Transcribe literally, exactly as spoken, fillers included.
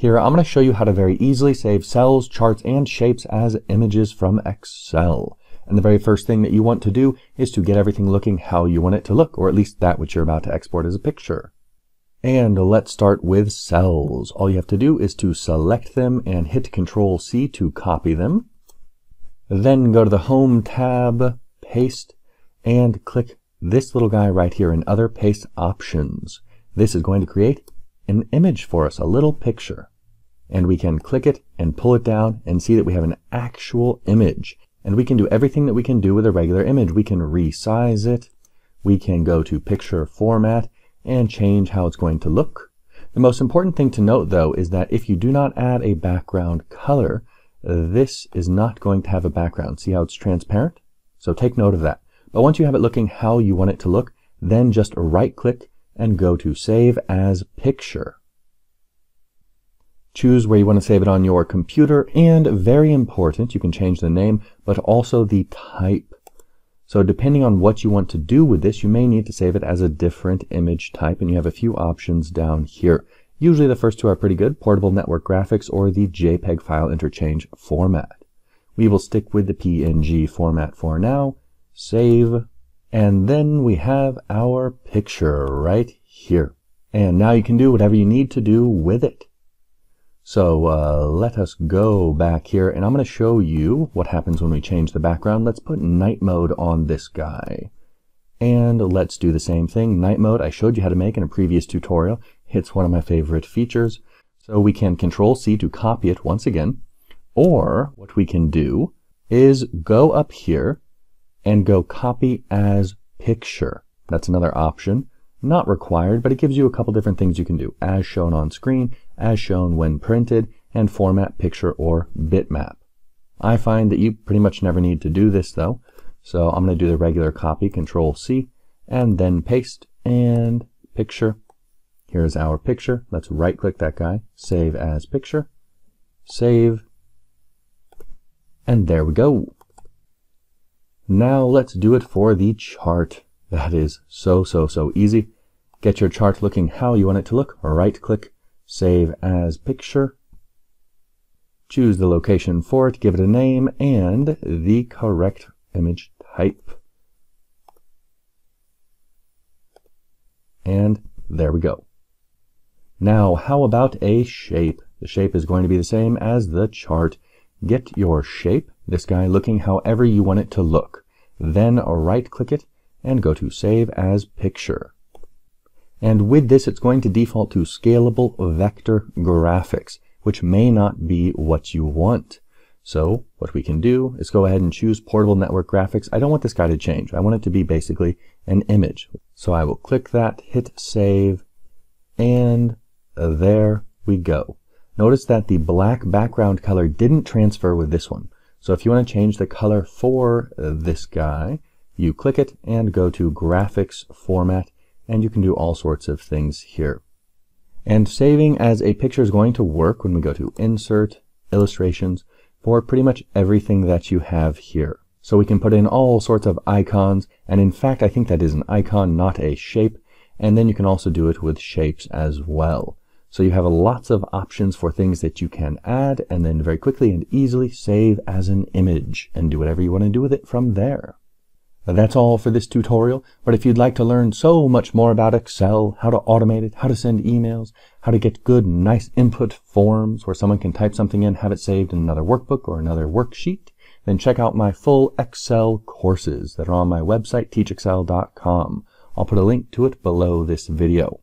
Here, I'm going to show you how to very easily save cells, charts, and shapes as images from Excel. And the very first thing that you want to do is to get everything looking how you want it to look, or at least that which you're about to export as a picture. And let's start with cells. All you have to do is to select them and hit control C to copy them. Then go to the Home tab, Paste, and click this little guy right here in Other Paste Options. This is going to create an image for us, a little picture. And we can click it and pull it down and see that we have an actual image. And we can do everything that we can do with a regular image. We can resize it. We can go to picture format and change how it's going to look. The most important thing to note, though, is that if you do not add a background color, this is not going to have a background. See how it's transparent? So take note of that. But once you have it looking how you want it to look, then just right click and go to Save as Picture. Choose where you want to save it on your computer, and very important, you can change the name, but also the type. So depending on what you want to do with this, you may need to save it as a different image type, and you have a few options down here. Usually the first two are pretty good, Portable Network Graphics or the JPEG File Interchange format. We will stick with the P N G format for now, save, and then we have our picture right here. And now you can do whatever you need to do with it. So uh, let us go back here, and I'm going to show you what happens when we change the background. Let's put night mode on this guy. And let's do the same thing. Night mode, I showed you how to make in a previous tutorial. It's one of my favorite features. So we can control C to copy it once again. Or what we can do is go up here and go copy as picture. That's another option. Not required, but it gives you a couple different things you can do. As shown on screen, as shown when printed, and format picture or bitmap. I find that you pretty much never need to do this though. So I'm going to do the regular copy, control C, and then paste and picture. Here's our picture. Let's right click that guy, save as picture, save, and there we go. Now let's do it for the chart. That is so, so, so easy. Get your chart looking how you want it to look. Right click, save as picture. Choose the location for it, give it a name, and the correct image type. And there we go. Now, how about a shape? The shape is going to be the same as the chart. Get your shape, this guy, looking however you want it to look. Then right-click it and go to Save as Picture. And with this, it's going to default to Scalable Vector Graphics, which may not be what you want. So what we can do is go ahead and choose Portable Network Graphics. I don't want this guy to change. I want it to be basically an image. So I will click that, hit Save, and there we go. Notice that the black background color didn't transfer with this one. So if you want to change the color for this guy, you click it and go to Graphics Format, and you can do all sorts of things here. And saving as a picture is going to work when we go to Insert, Illustrations, for pretty much everything that you have here. So we can put in all sorts of icons, and in fact I think that is an icon, not a shape, and then you can also do it with shapes as well. So you have lots of options for things that you can add and then very quickly and easily save as an image and do whatever you want to do with it from there. Now that's all for this tutorial, but if you'd like to learn so much more about Excel, how to automate it, how to send emails, how to get good, nice input forms where someone can type something in, have it saved in another workbook or another worksheet, then check out my full Excel courses that are on my website, teach excel dot com. I'll put a link to it below this video.